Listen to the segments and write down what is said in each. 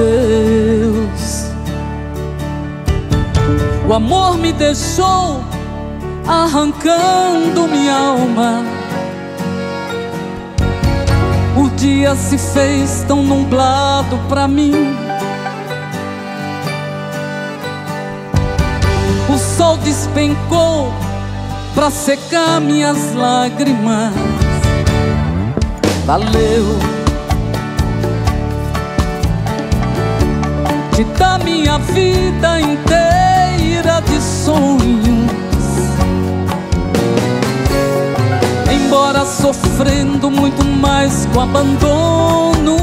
Deus. O amor me deixou, arrancando minha alma. O dia se fez tão nublado pra mim. O sol despencou pra secar minhas lágrimas. Valeu de dar minha vida inteira de sonhos. Embora sofrendo muito mais com abandono,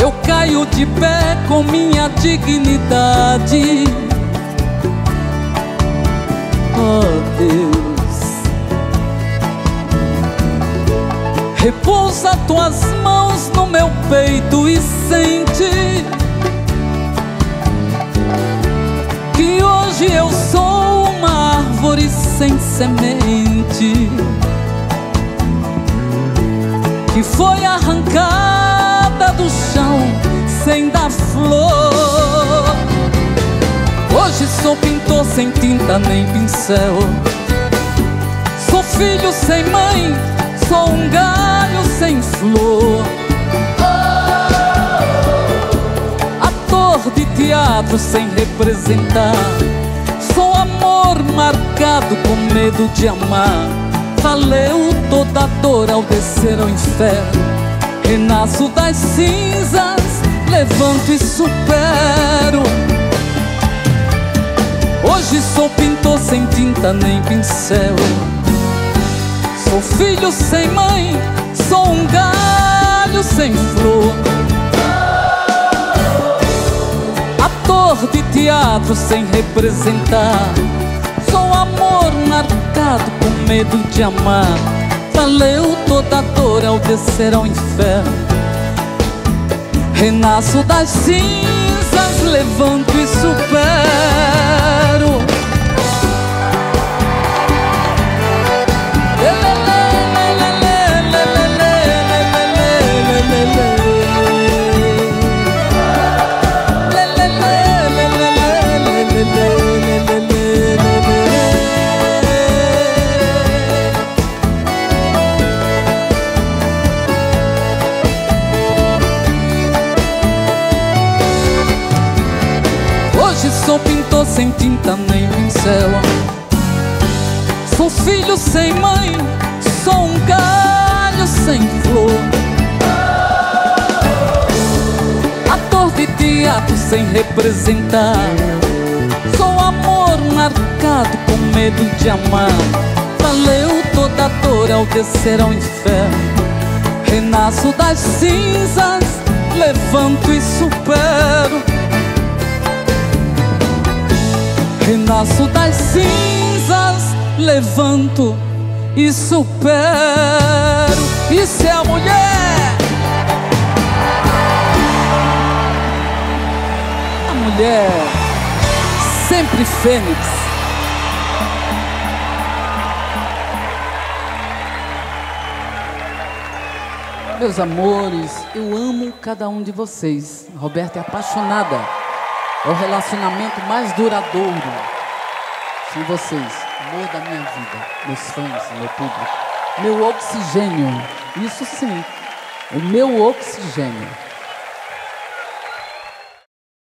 eu caio de pé com minha dignidade. Oh Deus, repousa tuas mãos no meu peito e sente que hoje eu sou uma árvore sem semente, que foi arrancada do chão sem dar flor. Hoje sou pintor sem tinta nem pincel, sou filho sem mãe, sou um galho sem flor. Ator de teatro sem representar, sou amor marcado com medo de amar. Valeu toda a dor ao descer ao inferno, renasço das cinzas, levanto e supero. Hoje sou pintor sem tinta nem pincel, sou filho sem mãe, sou um galho sem flor. Ator de teatro sem representar, sou amor marcado com medo de amar. Valeu toda a dor ao descer ao inferno, renasço das cinzas, levanto e supero. Sou pintor sem tinta nem pincel, sou filho sem mãe, sou um galho sem flor. Ator de teatro sem representar, sou amor marcado com medo de amar. Valeu toda a dor ao descer ao inferno, renasço das cinzas, levanto e supero. Renasço das cinzas, levanto e supero. Isso é a mulher! A mulher, sempre fênix. Meus amores, eu amo cada um de vocês. A Roberta é apaixonada. É o relacionamento mais duradouro. São vocês, amor da minha vida, meus fãs, meu público, meu oxigênio. Isso sim, o meu oxigênio.